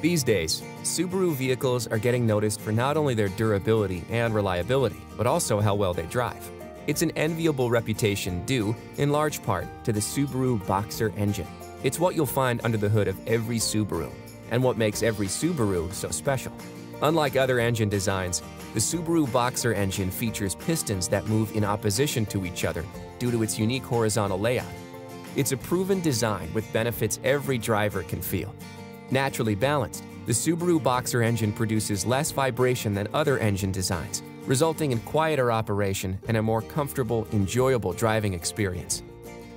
These days, Subaru vehicles are getting noticed for not only their durability and reliability, but also how well they drive. It's an enviable reputation due, in large part, to the Subaru Boxer engine. It's what you'll find under the hood of every Subaru, and what makes every Subaru so special. Unlike other engine designs, the Subaru Boxer engine features pistons that move in opposition to each other due to its unique horizontal layout. It's a proven design with benefits every driver can feel. Naturally balanced, the Subaru Boxer engine produces less vibration than other engine designs, resulting in quieter operation and a more comfortable, enjoyable driving experience.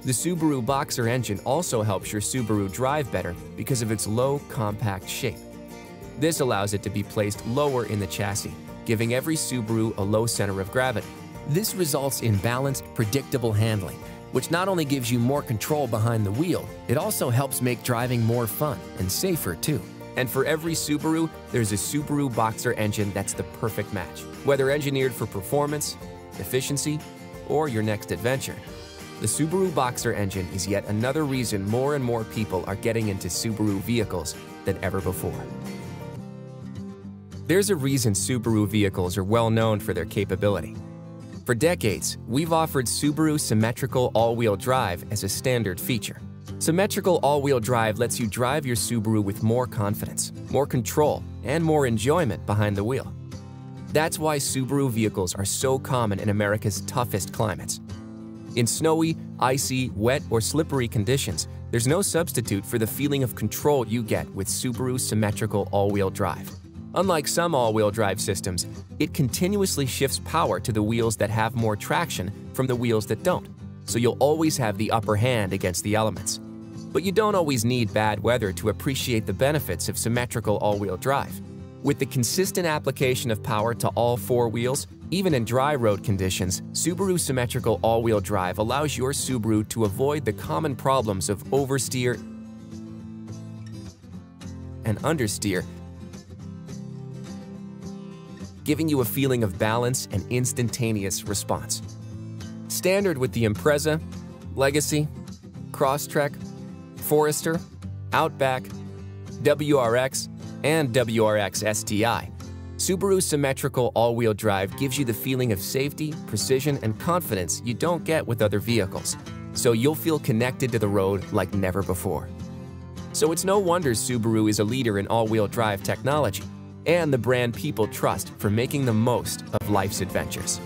The Subaru Boxer engine also helps your Subaru drive better because of its low, compact shape. This allows it to be placed lower in the chassis, giving every Subaru a low center of gravity. This results in balanced, predictable handling, which not only gives you more control behind the wheel, it also helps make driving more fun and safer too. And for every Subaru, there's a Subaru Boxer engine that's the perfect match. Whether engineered for performance, efficiency, or your next adventure, the Subaru Boxer engine is yet another reason more and more people are getting into Subaru vehicles than ever before. There's a reason Subaru vehicles are well known for their capability. For decades, we've offered Subaru Symmetrical All-Wheel Drive as a standard feature. Symmetrical All-Wheel Drive lets you drive your Subaru with more confidence, more control, and more enjoyment behind the wheel. That's why Subaru vehicles are so common in America's toughest climates. In snowy, icy, wet, or slippery conditions, there's no substitute for the feeling of control you get with Subaru Symmetrical All-Wheel Drive. Unlike some all-wheel drive systems, it continuously shifts power to the wheels that have more traction from the wheels that don't, so you'll always have the upper hand against the elements. But you don't always need bad weather to appreciate the benefits of symmetrical all-wheel drive. With the consistent application of power to all four wheels, even in dry road conditions, Subaru Symmetrical All-Wheel Drive allows your Subaru to avoid the common problems of oversteer and understeer, giving you a feeling of balance and instantaneous response. Standard with the Impreza, Legacy, Crosstrek, Forester, Outback, WRX, and WRX STI. Subaru Symmetrical All-Wheel Drive gives you the feeling of safety, precision, and confidence you don't get with other vehicles, so you'll feel connected to the road like never before. So it's no wonder Subaru is a leader in all-wheel drive technology and the brand people trust for making the most of life's adventures.